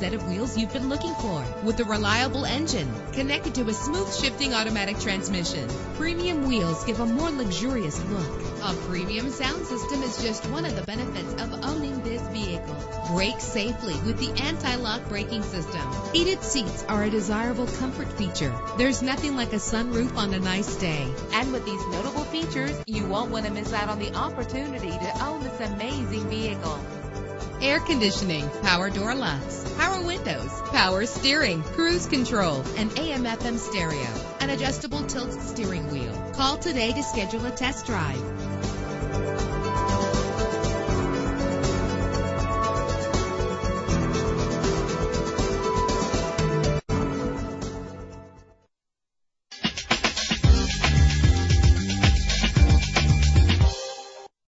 set of wheels you've been looking for with a reliable engine connected to a smooth shifting automatic transmission. Premium wheels give a more luxurious look. A premium sound system is just one of the benefits of owning this vehicle. Brake safely with the anti-lock braking system. Heated seats are a desirable comfort feature. There's nothing like a sunroof on a nice day. And with these notable features, you won't want to miss out on the opportunity to own this amazing vehicle. Air conditioning, power door locks, power windows, power steering, cruise control, and AM/FM stereo, an adjustable tilt steering wheel. Call today to schedule a test drive.